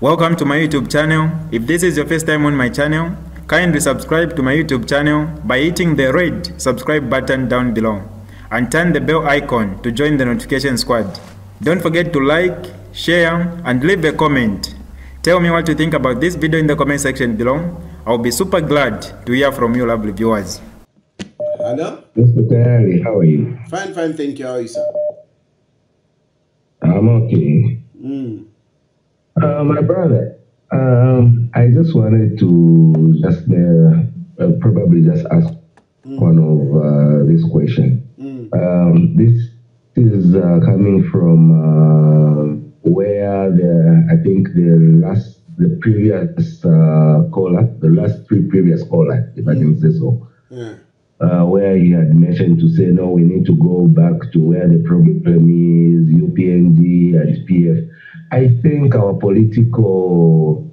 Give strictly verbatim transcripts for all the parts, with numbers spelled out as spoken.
Welcome to my YouTube channel. If this is your first time on my channel, kindly subscribe to my YouTube channel by hitting the red subscribe button down below and turn the bell icon to join the notification squad. Don't forget to like, share and leave a comment. Tell me what you think about this video in the comment section below. I'll be super glad to hear from you lovely viewers. Hello? Mister Tayali, how are you? Fine, fine, thank you. How are you, sir? I'm okay. Mm. Uh, my brother, um, I just wanted to just uh, uh, probably just ask mm. one of uh, this question. Mm. Um, this is uh, coming from uh, where the I think the last, the previous uh, caller, the last three previous caller, if mm. I can say so, yeah. uh, where he had mentioned to say no, we need to go back to where the problem is, U P N D and P F. I think our political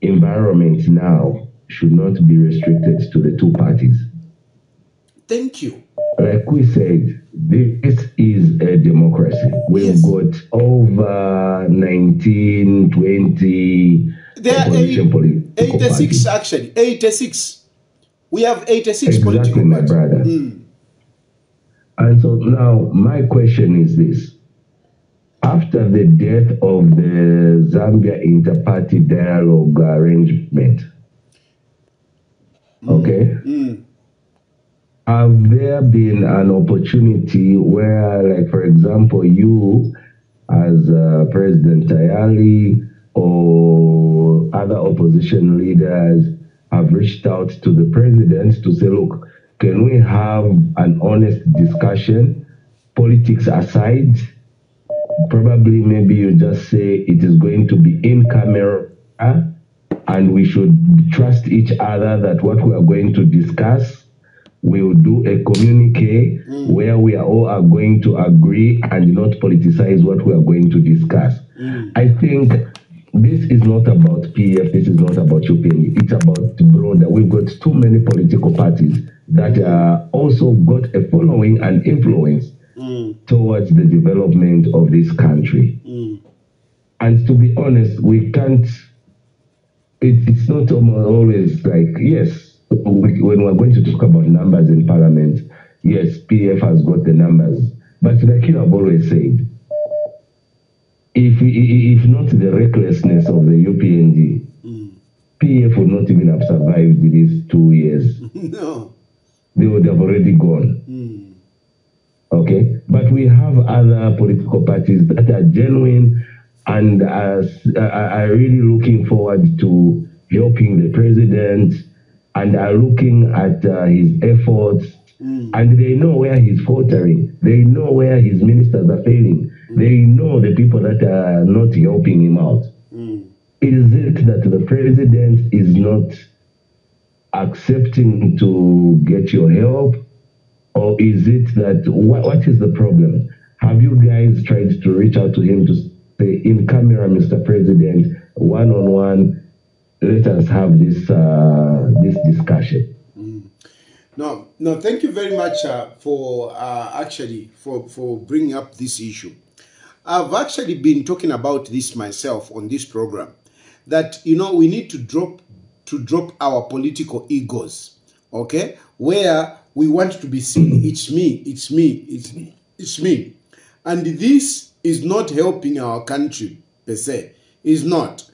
environment now should not be restricted to the two parties. Thank you. Like we said, this is a democracy. We've yes. got over nineteen, twenty there are eighty-six parties. Actually, eighty-six. We have eighty-six exactly, political my parties. Brother. Mm. And so now my question is this. After the death of the Zambia Interparty dialogue arrangement, mm. okay, mm. have there been an opportunity where, like, for example, you as uh, President Tayali or other opposition leaders have reached out to the president to say, look, can we have an honest discussion, politics aside? Probably maybe you just say it is going to be in camera and we should trust each other that what we are going to discuss, we will do a communique mm. where we are all are going to agree and not politicize what we are going to discuss. Mm. I think this is not about P F, this is not about U P N D, it's about broader. We've got too many political parties that uh, also got a following and influence Mm. towards the development of this country. Mm. And to be honest, we can't, it, it's not always like, yes, we, when we're going to talk about numbers in parliament, yes, P F has got the numbers. But like you have always said, if, if not the recklessness of the U P N D, mm. P F would not even have survived these two years. No. They would have already gone. Mm. Okay, but we have other political parties that are genuine and are, are really looking forward to helping the president and are looking at uh, his efforts mm. and they know where he's faltering, they know where his ministers are failing, mm. they know the people that are not helping him out. Mm. Is it that the president is not accepting to get your help? Or is it that, what, what is the problem? Have you guys tried to reach out to him to say, in camera, Mister President, one-on-one, let us have this uh, this discussion? Mm. No, no, thank you very much uh, for, uh, actually, for, for bringing up this issue. I've actually been talking about this myself on this program, that, you know, we need to drop, to drop our political egos, okay, where we want to be seen. It's me, it's me, it's me, it's me. And this is not helping our country, per se. It's not.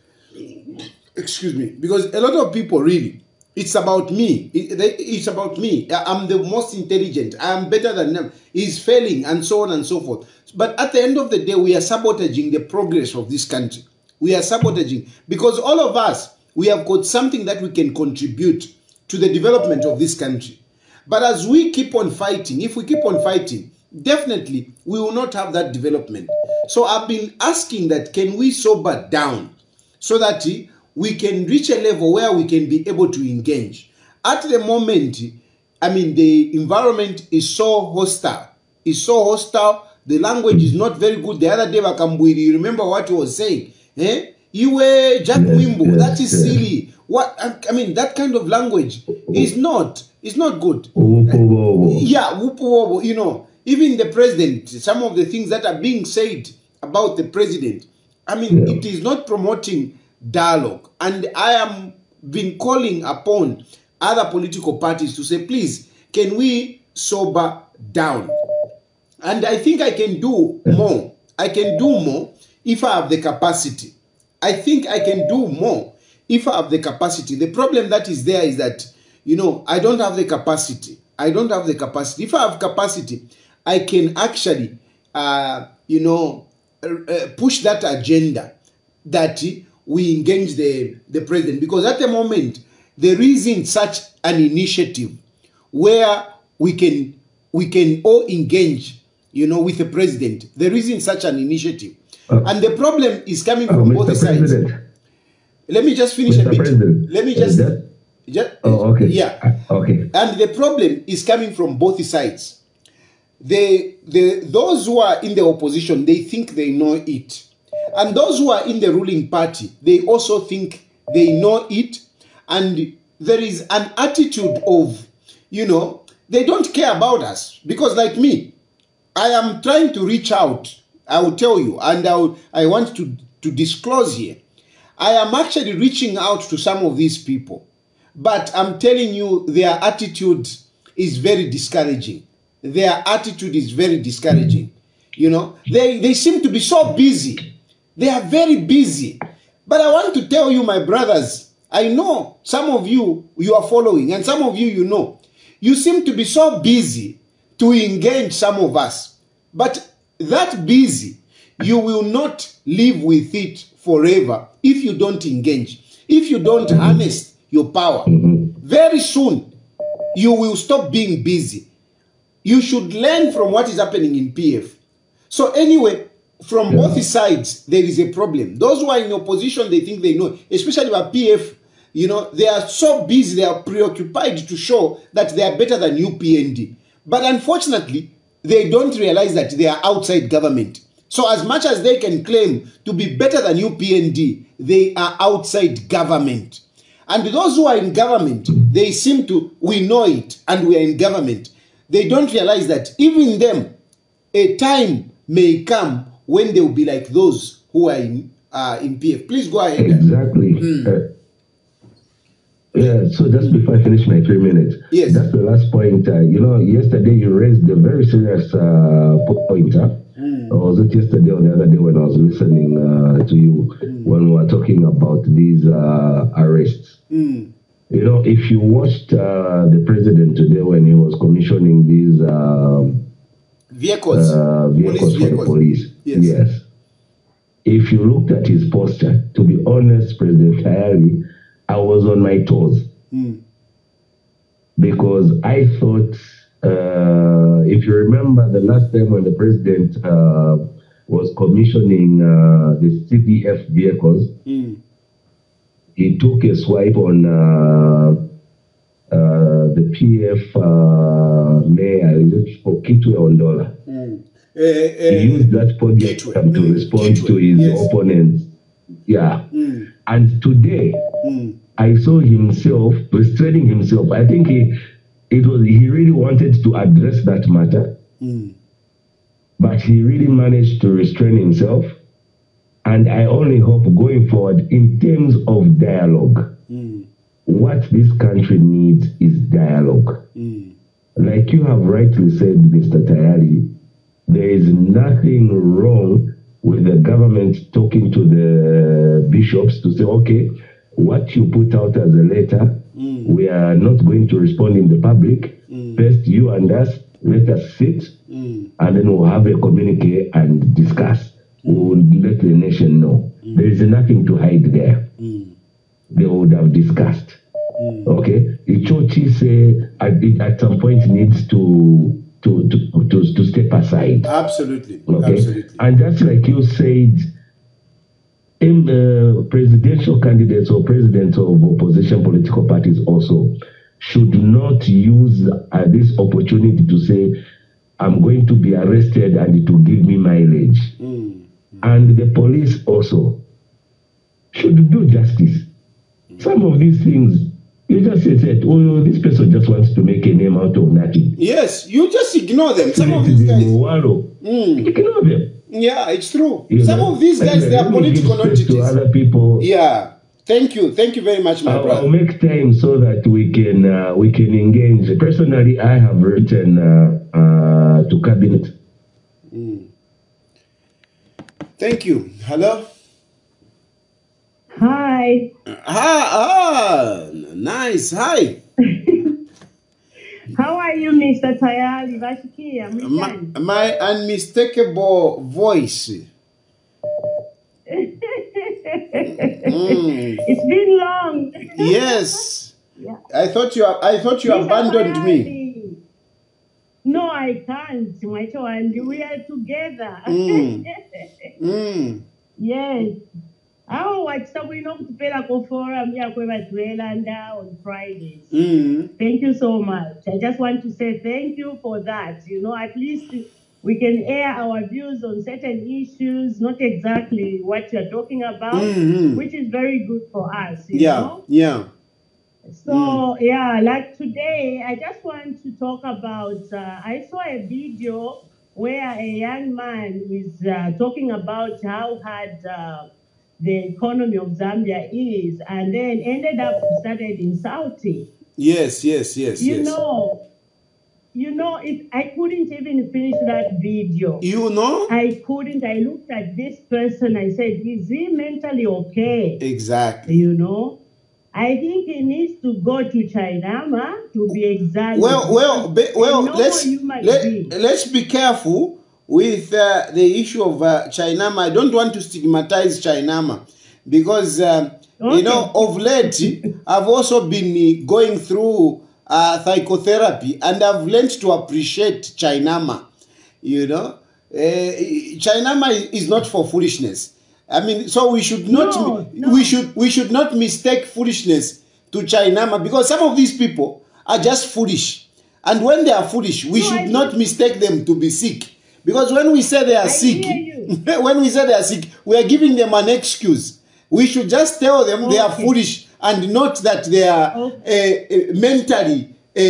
Excuse me. Because a lot of people, really, it's about me. It, they, it's about me. I'm the most intelligent. I'm better than them. It's failing, and so on and so forth. But at the end of the day, we are sabotaging the progress of this country. We are sabotaging. Because all of us, we have got something that we can contribute to the development of this country. But as we keep on fighting, if we keep on fighting, definitely we will not have that development. So I've been asking that, can we sober down so that we can reach a level where we can be able to engage. At the moment, I mean, the environment is so hostile. It's so hostile. The language is not very good. The other day, Akambwidi, you remember what he was saying? Eh? You were Jack Wimble. That is silly. What I mean, that kind of language is not, it's not good. Yeah, you know, even the president, some of the things that are being said about the president, I mean, yeah. It is not promoting dialogue. And I am been calling upon other political parties to say, please, can we sober down? And I think I can do more. I can do more if I have the capacity. I think I can do more. If I have the capacity, the problem that is there is that, you know, I don't have the capacity. I don't have the capacity. If I have capacity, I can actually, uh, you know, uh, push that agenda that we engage the, the president. Because at the moment, there isn't such an initiative where we can, we can all engage, you know, with the president. There isn't such an initiative. Uh, and the problem is coming from uh, both sides. Let me just finish Mister a bit. President, Let me just, just... Oh, okay. Yeah. Okay. And the problem is coming from both sides. They, they, those who are in the opposition, they think they know it. And those who are in the ruling party, they also think they know it. And there is an attitude of, you know, they don't care about us. Because like me, I am trying to reach out. I will tell you, and I, will, I want to, to disclose here. I am actually reaching out to some of these people, but I'm telling you, their attitude is very discouraging. Their attitude is very discouraging. You know, they, they seem to be so busy. They are very busy. But I want to tell you, my brothers, I know some of you, you are following, and some of you, you know, you seem to be so busy to engage some of us. But that busy, you will not live with it forever if you don't engage, if you don't harness your power. Very soon, you will stop being busy. You should learn from what is happening in P F. So anyway, from yeah. both sides, there is a problem. Those who are in opposition, they think they know, especially about P F, you know, they are so busy, they are preoccupied to show that they are better than U P N D. But unfortunately, they don't realize that they are outside government. So as much as they can claim to be better than U P N D, they are outside government. And those who are in government, they seem to, we know it, and we are in government. They don't realize that even them, a time may come when they will be like those who are in, uh, in P F. Please go ahead. Exactly. Mm. Uh, yeah, so just before I finish my three minutes, yes. That's the last point. Uh, you know, yesterday you raised a very serious uh, point. Uh, Mm. Or was it yesterday or the other day when I was listening uh, to you mm. when we were talking about these uh, arrests? Mm. You know, if you watched uh, the president today when he was commissioning these uh, vehicles, uh, vehicles police, for vehicles. the police, yes. yes. If you looked at his posture, to be honest, President Tayali, I was on my toes mm. because I thought. Uh, if you remember the last time when the president uh, was commissioning uh, the C D F vehicles, mm. he took a swipe on uh, uh, the P F uh, mayor, is it for Kitwe Ondola? Mm. Uh, uh, he used that podium to respond Kitwe. to his yes. opponents. Yeah. Mm. And today, mm. I saw himself restraining himself. I think he. It was he really wanted to address that matter, mm. but he really managed to restrain himself. And I only hope going forward, in terms of dialogue, mm. what this country needs is dialogue. Mm. Like you have rightly said, Mister Tayali, there is nothing wrong with the government talking to the bishops to say, okay, what you put out as a letter, mm. we are not going to respond in the public. Mm. First, you and us, let us sit, mm. and then we'll have a communique and discuss. We'll let the nation know. Mm. There is nothing to hide there. Mm. They would have discussed. Mm. Okay? Ichochi say at, at some point needs to to, to, to to step aside. Absolutely. Okay? Absolutely. And just like you said, in, uh, presidential candidates or presidents of opposition political parties also should not use uh, this opportunity to say, I'm going to be arrested and to give me mileage. Mm. And the police also should do justice. Mm. Some of these things, you just said, oh, this person just wants to make a name out of nothing. Yes, you just ignore them. Some of these guys. Mm. Ignore them. Yeah, it's true. You Some know? of these guys, and they are political entities. To other people. Yeah. Thank you. Thank you very much, my I'll, brother. I'll make time so that we can uh, we can engage. Personally, I have written uh, uh, to cabinet. Mm. Thank you. Hello. Hi. Ah, ah nice. Hi. How are you, Mister Tayali? My, my unmistakable voice. Mm. It's been long. Yes. Yeah. I thought you I thought you Mister abandoned Tayali. me. No, I can't, my child. We are together. Mm. mm. Yes. Oh, what's up? We know to pay a go for and we are going to Atlanta on Fridays. Mm. Thank you so much. I just want to say thank you for that. You know, at least we can air our views on certain issues, not exactly what you're talking about, mm-hmm. which is very good for us. You yeah, know? yeah. So, mm. yeah, like today, I just want to talk about, uh, I saw a video where a young man is uh, talking about how hard uh, the economy of Zambia is, and then ended up started insulting. Yes, yes, yes, you yes. know. You know, it, I couldn't even finish that video. You know? I couldn't. I looked at this person. I said, is he mentally okay? Exactly. You know? I think he needs to go to China ma, to be examined. Well, well, be, well let's, let, be. let's be careful with uh, the issue of uh, Chinama. I don't want to stigmatize Chinama because, uh, okay. you know, of late, I've also been going through Uh, psychotherapy, and I've learned to appreciate Chinama. You know, uh, Chinama is not for foolishness. I mean, so we should not no, no. we should we should not mistake foolishness to Chinama, because some of these people are just foolish, and when they are foolish, we no, should I not mean, mistake them to be sick, because when we say they are I sick, when we say they are sick, we are giving them an excuse. We should just tell them okay. they are foolish. And not that they are okay. uh, uh, mentally uh,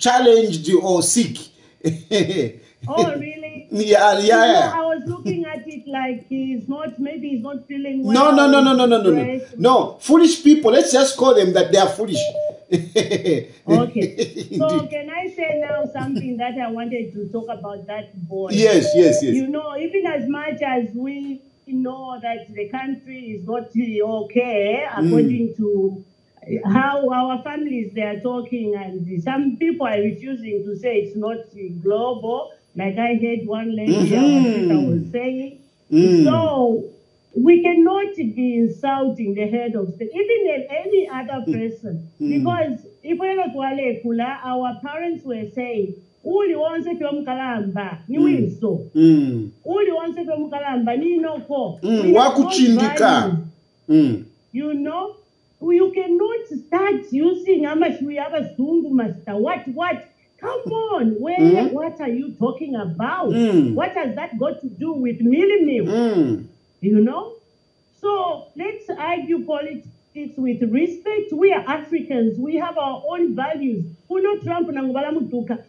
challenged or sick. Oh, really? Yeah, yeah, you know, yeah. I was looking at it like he's not, maybe he's not feeling well. No, no, no, no, no, no, no, no. No, foolish people, let's just call them that they are foolish. Okay. So can I say now something that I wanted to talk about that boy? Yes, yes, yes. You know, even as much as we... know that the country is not okay according mm. to how our families they are talking, and some people are refusing to say it's not global, like I heard one lady mm-hmm. I was saying. Mm. So we cannot be insulting the head of state, even any other person, mm. because if we look at our parents were saying Uli wants it from Kalamba, you will so. Uli wants it from Kalamba, you know, for. You know, you cannot start using how much we have a Sungu master. What, what? Come on, where, mm. what are you talking about? Mm. What has that got to do with millimil? Mm. You know? So let's argue politics with respect. We are Africans, we have our own values. Who know Trump and Angubalamutuka? Mm.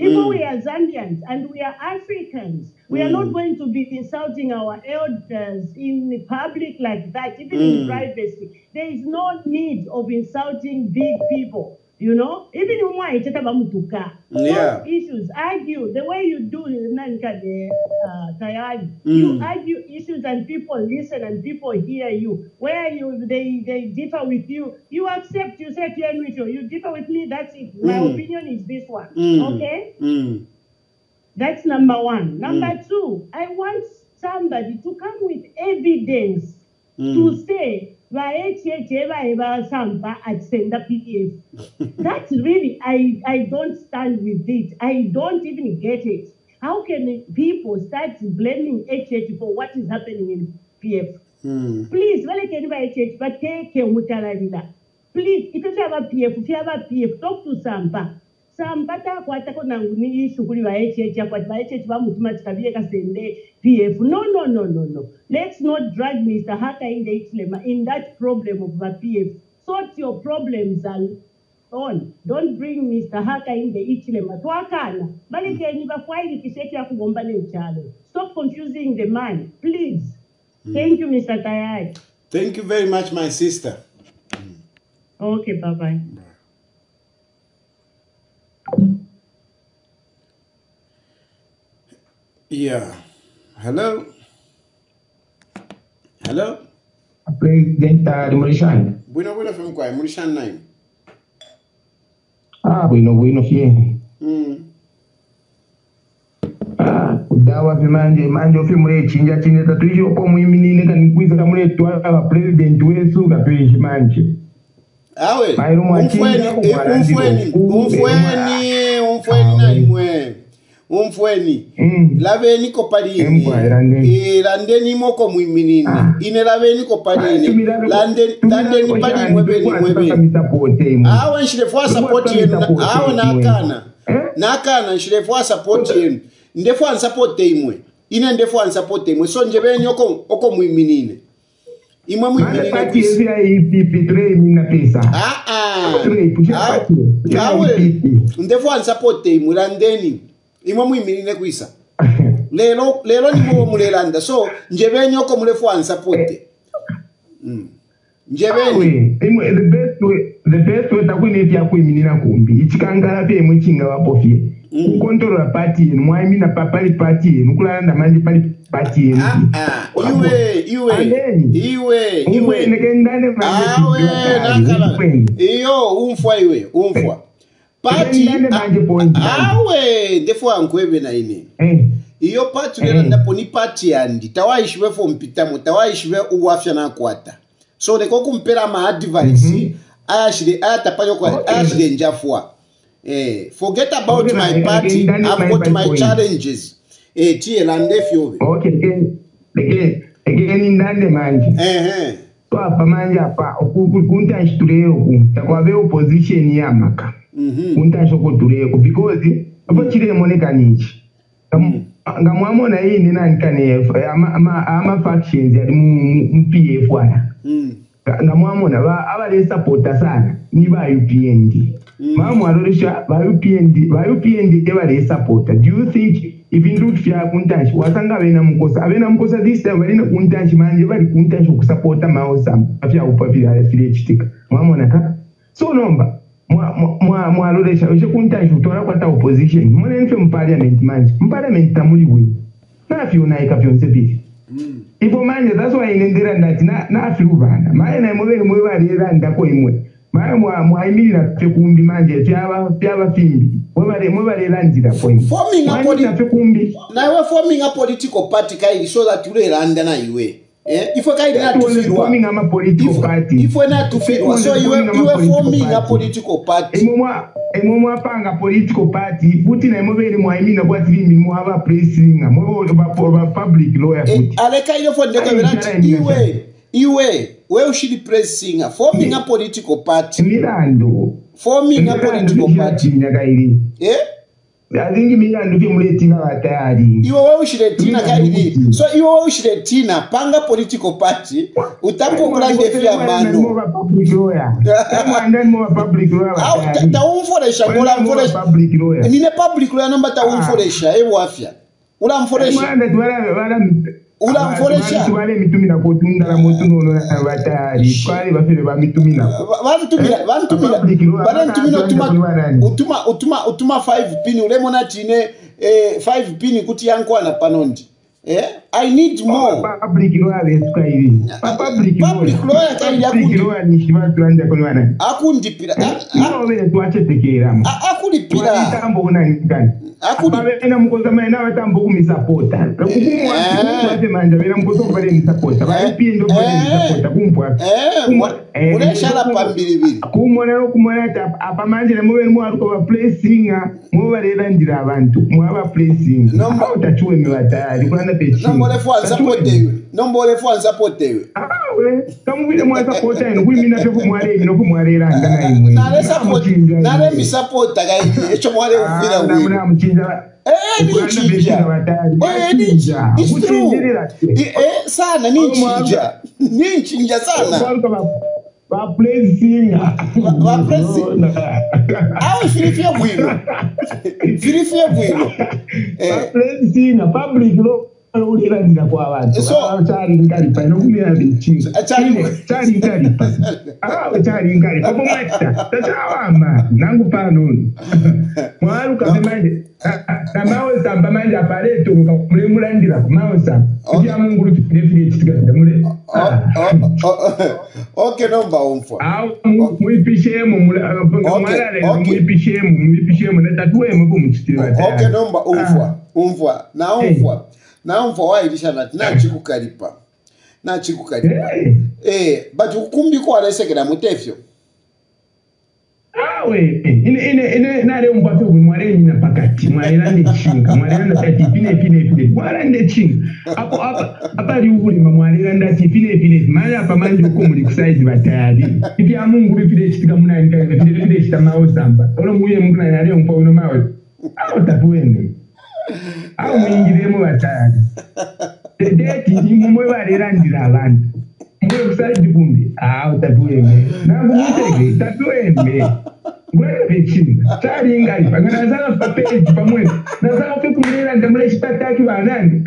Even we are Zambians and we are Africans. We are mm. not going to be insulting our elders in the public like that, even mm. in privacy. There is no need of insulting big people, you know? Even yeah. issues, argue. The way you do, uh, mm. you argue issues and people listen and people hear you. Where you they, they differ with you, you accept, you say, you differ with me, that's it. My mm. opinion is this one, mm. okay? Mm. That's number one. Number mm. two, I want somebody to come with evidence mm. to say, that's really, I, I don't stand with it. I don't even get it. How can people start blaming H H for what is happening in P F. Mm. Please, well, it anybody change, but take care Mutalarila. Please, if you have a P F, if you have a P F, talk to Sampa. Sampa takwatako na nguni shukuri wa H H kwa kwa H H wa mutumati kabile kasende P F. No, no, no, no, no. Let's not drag Mister Hakainde Hichilema in that problem of the P F. Sort your problems and on. Don't bring Mister Hakainde Hichilema. Tuakana. Bali kia niba kwa ili kisheki ya kugombane uchalo. Stop confusing the man, please. Thank you, Mister Tayali. Thank you very much, my sister. Okay, bye-bye. Yeah. Hello? Hello? President Murishan. Bueno, bueno, from Kwai. Murishan nine. Ah, bueno, bueno, here. Hmm. Ah, kudawa vimanje, manje ofimure chinja chinja tatuishi opo muimini neka nikuisa kamure tuwa kwa president wesu katuishi manje. Awe, umfweni, umfweni, umfweni na umfweni, lave niko parini, landeni moko muiminini, ine lave niko parini, landeni parini mwebeni mwebeni. Awe nshilefua sapoti yenu, awe nakana, nakana nshilefua sapoti yenu, ndefua nsapote imwe, ine ndefua nsapote imwe, so njebeni oko muiminini. Imwa mwimini na kisi. Ah ah. Awe. Ndefu ansapote imu. Landeni. Imwa mwimini na kuisa. Lelo. Lelo ni mwa mwule landa. So. Njebeni yoko mwefu ansapote. Njebeni. Awe. The best way. The best way takwini efi ya kuimini na kumbi. Ichikangala pia imu chinga wapofie. Kukontrola pati. Mwamini na papali pati. Nukula landa mandi pali pati. Pati yenu. Ah, ah. Iwe, iwe. Iwe, iwe. Awe, nakala. Iyo, umfwa iwe, umfwa. Pati, awe, defuwa mkwewe na ine. Iyo pati ugena naponi pati andi. Tawa ishiwe fompitamo, tawa ishiwe uwafya na kwata. So, neko kumpera ma advice, ashile, atapanyo kwa, ashile njafwa. Forget about my party, I've got my challenges. Eh, chie lande fiove. Okay, again, again, again in lande manji. Eh, eh. Kwa pa manji hapa, kunta nshituleyo kumta, kwa veo position ya maka. Mm-hmm. Kunta nshokotuleyo kumta, because, hapo chile moneka nichi. Nga muamona hii nina nkane, ama factions ya M P F wana. Nga muamona, hawa le supporta sana, ni ba U P N D. Maamu aloresha, ba U P N D, ba U P N D ewa le supporta. Do you think... Even root fear kuntash, wasanga vena mkosa. Avena mkosa this time, valina kuntash manje, vali kuntash ukusapota maosa. Afia upavira alefile chitika. Mwamu wanaka. So nomba, mwa aloresha, ushe kuntash utola kwa ta opposition. Mwale nife mparliament manje. Mparliament tamuli wini. Na afi unaika fionsepiti. Ipo manje, that's why inendera ndati na afi uvana. Maye na imwewe mwewe alira ndako imwe. Maye mwa imili na fekumbi manje, fiava fimbi. Forming a political, now forming a political party, so that you will land and I way. If we can't forming a political party, if we're not to fail, so you are forming a political party. A moment, a political party, putting a movie, I mean, about him, you have a placing a mobile for a public lawyer. I kind of what the way, you way, where should the press singer forming a political party? Milando. Forming a political party. Eh? I think me and you will Tina Atari. You always let Tina Kaidi. So you always let Tina Panga political party. Utako Grande Fiamano. And then more public lawyer. Taun Foresha, Ulam Foresha. And in a public lawyer number Taun Foresha, Ewafia. Ulam Foresha. Ulam Foresha. Utuma utuma utuma five pin ulemona chine eh five pin kuti yangu na panondi. Eh? I need more. Public lawyer Public lawyer Public lawyer ni shima tulanja kulwana. Akundi pira. Ino wewe tuache tekeramu. Akundi pira. Tambo kuna nikani. Akundi. Ena mkoza maena wata mboku misapota. Kukumu wate manja. Ena mkoza kupare misapota. Wapi ndo kupare misapota. Kumpu wapi. Ureshala pambilibili. Kumwana kumwana apamanje ne muwe mu ariko ba placinga mu bareba ndira abantu mu aba placinga. Nomba utachuwe mibatari kulanda pechi. Nomba lefu anzapotewe. Nomba lefu anzapotewe. Ah we, tamuvile mu anzapotewe no kwimina pefu mwale no kumwarera ngana imwe. Na le support, na le mi support gayi echo mwale uvira we. Na mchinja. Eh nichinja. Eh nichinja. It's true. Eh sana nichinja. Nichinja sana. Wa blessing. Wa blessing. Ah, Chilufya Bueno. Chilufya Bueno. Wa blessing, public lo ulira ndira kwa abantu. Ah, tari ngari pa no kulira bichi. Tari, tari ngari. Ah, tari ngari. Kwa mweta. Tatawa nangu pano. Mwaru kabemande. Tamao Sampa manje apare to kumlemula ndira kumao Sampa. Kuja Mungu definitely tikanda mule. Okay, no baumfo. Ah, muipishe mu mumalale muipishe mu muipishe mu netatwe mu kumtitira. Okay, no baumfo. Umfo. Na umfo. Na umfo wa ilisha na chikukaripa. Na chikukaripa. Eh, bajukumbi ko alasekera mutefyo. Ah we, ine ine ine na leo mpaka kumware ni napakati mwalela ndechinga mwalela ndati pine pine pine mwalela ndechinga hapo hapa hapa riuko ni mwalela ndati pine pine mara hapa manje uko muri kusize batali ipi ya Mungu bipide chitika muna ndika bipide bipide chitamao Sampa ono muye Mungu na leo mpaka ono mawe au tapuende au muingiremo batali deti ni mwe barera ndira abantu mwe kusize bumbi au tapuende na ngumutege tapuende Chini, tari ngai, panganazana papeli pamoja, nazana kufikiria ndamle shitata kwa nani?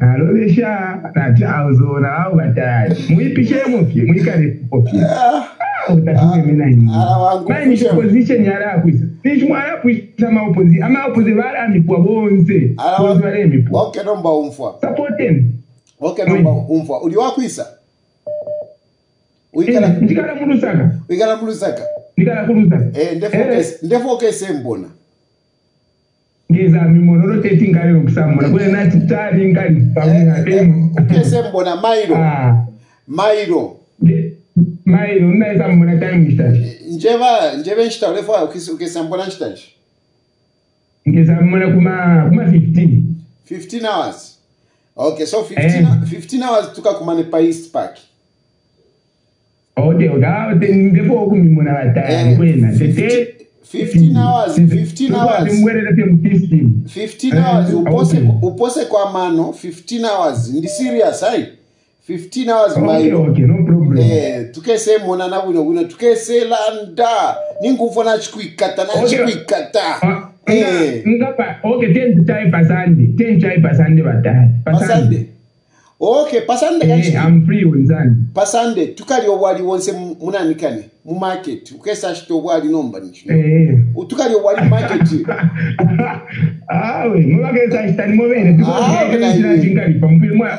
Alolesha, na chauzo na au batari, muipishe moki, muikari moki. Utatuwe mina ni. Mani position yara kuisa, nishmuara kuisa ma opozi, ama opozi wala mipuwa bonze, opozi wala mipuwa. Okay, namba umfwa. Supporten. Okay, namba umfwa. Uliwa kuisa? Uikala. Ndikala mulusaka. Uikala mulusaka. Eh, ndefo kese mbona. Ngeza mimono, no teti ngari uksamona. Kule nati tari ngari pamunga. Kese mbona, mairo. Mairo. Mairo, nda isa mbona tayo mishtashi. Njeva, njeve nshita, ulefo ukese mbona nshitashi. Ngeza mbona kuma, kuma fifteen. fifteen hours. Okay, so fifteen hours tuka kumane pa East Park. Ode oda ndefo okumimona batani kwena tete fifteen hours fifteen hours fifteen hours upose upose kwa mano fifteen hours ndi serious hai fifteen hours mai okay no problem eh tukese mona na buno buno tukese landa ningufona chikuikata na chikuikata eh ngapa okay ten chai pasande ten chai pasande batani pasande. Okay, pasande kanchi. Hey, I'm free wenzani. Pasande, tukali obwali wonse muna nikane, mu market. Ukesa shito obwali nomba nishino. Eh. Utukali obwali market. Ah, we, mwa kesa shita ni mwene. Ah, we, na hii. Pampili mwa,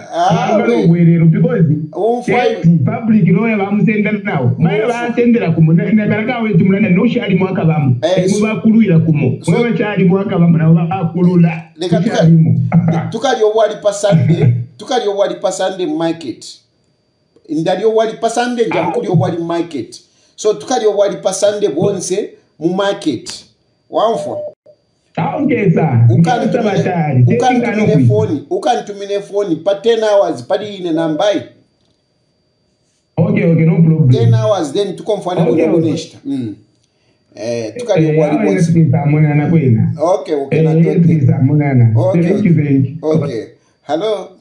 mwa no uwelero. Because, safety, public, no ya vamu senda nao. Mwa vamu senda la kumo. Na karaka we tumulana, no shari mwaka vamu. Eh. Mwa kulu ila kumo. Mwa shari mwaka vamu na wakulu la. Leka tukali obwali pasande. Tukali wali pasande market. Ndali wali pasande jamkuli wali market. So tukali wali pasande bonse mu market. Wamfo. Taonge za. Ukanitumine ukanitumine phone, ukanitumine phone pa ten hours padi ine nambai. Okay, okay, no problem. ten hours then tukomfana bononesta. Mm. Eh tukali wali bonse tamona na kwena. Okay, okay na toti tamona na. Okay. Okay. Hello.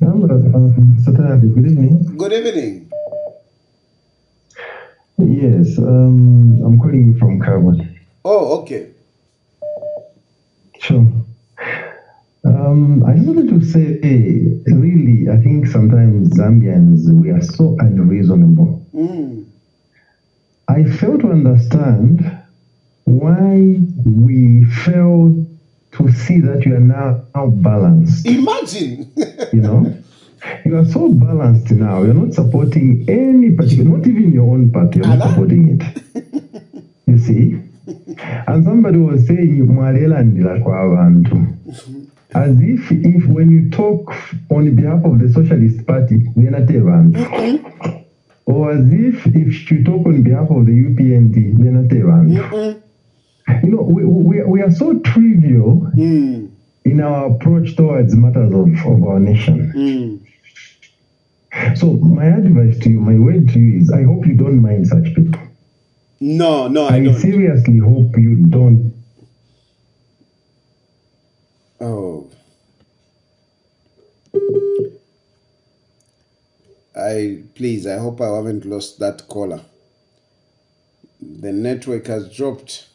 Good evening. Good evening. Yes, um, I'm calling you from Kabul. Oh, okay. Sure. Um, I just wanted to say, hey, really, I think sometimes Zambians, we are so unreasonable. Mm. I fail to understand why we fail to see that you are now, now balanced. Imagine! You know? You are so balanced now. You're not supporting any particular, not even your own party. You're not supporting it. You see? And somebody was saying, Mwalela ndila kwa abantu. as if if when you talk on behalf of the Socialist Party, Venaterans, mm-hmm. or as if if you talk on behalf of the U P N D, Venaterans, mm-hmm. you know, we, we, we are so trivial mm. in our approach towards matters of, of our nation. Mm. So my advice to you, my word to you is, I hope you don't mind such people. No, no, I, I don't. I seriously hope you don't. Oh. I, please, I hope I haven't lost that caller. The network has dropped.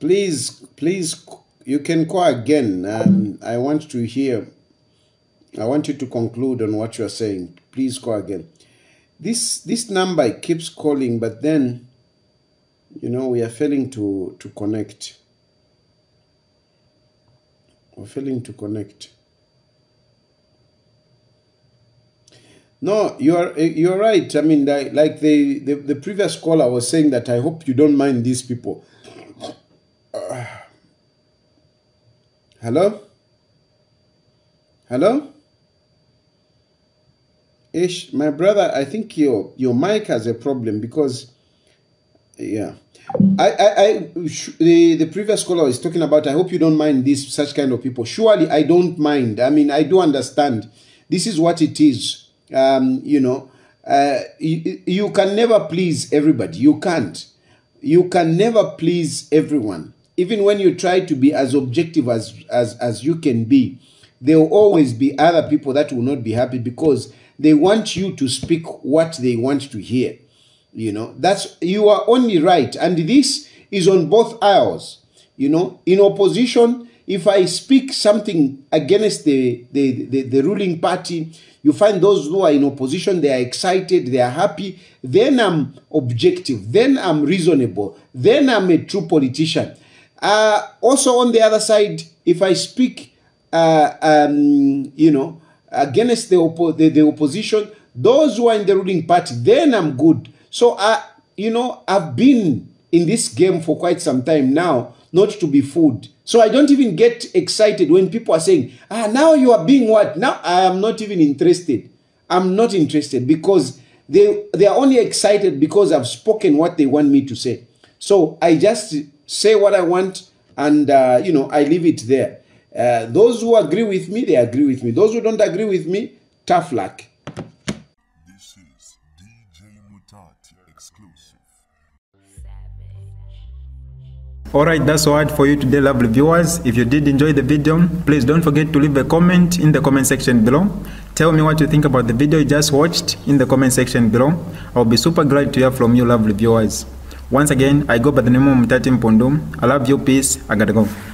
Please, please, you can call again. Um, I want to hear... I want you to conclude on what you are saying. Please call again. This this number keeps calling, but then, you know, we are failing to to connect. We're failing to connect. No, you are you are right. I mean, like the the, the previous caller was saying that I hope you don't mind these people. Uh, hello? Hello? Ish, my brother, I think your your mic has a problem because, yeah, I I, I the the previous caller is talking about. I hope you don't mind these such kind of people. Surely I don't mind. I mean, I do understand. This is what it is. Um, you know, uh, you, you can never please everybody. You can't. You can never please everyone. Even when you try to be as objective as as as you can be, there will always be other people that will not be happy because they want you to speak what they want to hear. You know, that's, you are only right. And this is on both aisles. You know, in opposition, if I speak something against the, the, the, the ruling party, you find those who are in opposition, they are excited, they are happy. Then I'm objective. Then I'm reasonable. Then I'm a true politician. Uh, also on the other side, if I speak, uh, um, you know, against the, oppo the, the opposition, those who are in the ruling party, then I'm good. So, I, you know, I've been in this game for quite some time now, not to be fooled. So I don't even get excited when people are saying, ah, now you are being what? Now I am not even interested. I'm not interested because they, they are only excited because I've spoken what they want me to say. So I just say what I want and, uh, you know, I leave it there. Uh, those who agree with me, they agree with me. Those who don't agree with me, tough luck. This is D J Mutati exclusive. Alright, that's all for you today, lovely viewers. If you did enjoy the video, please don't forget to leave a comment in the comment section below. Tell me what you think about the video you just watched in the comment section below. I'll be super glad to hear from you, lovely viewers. Once again, I go by the name of Mutati Mpundu. I love you, peace, I gotta go.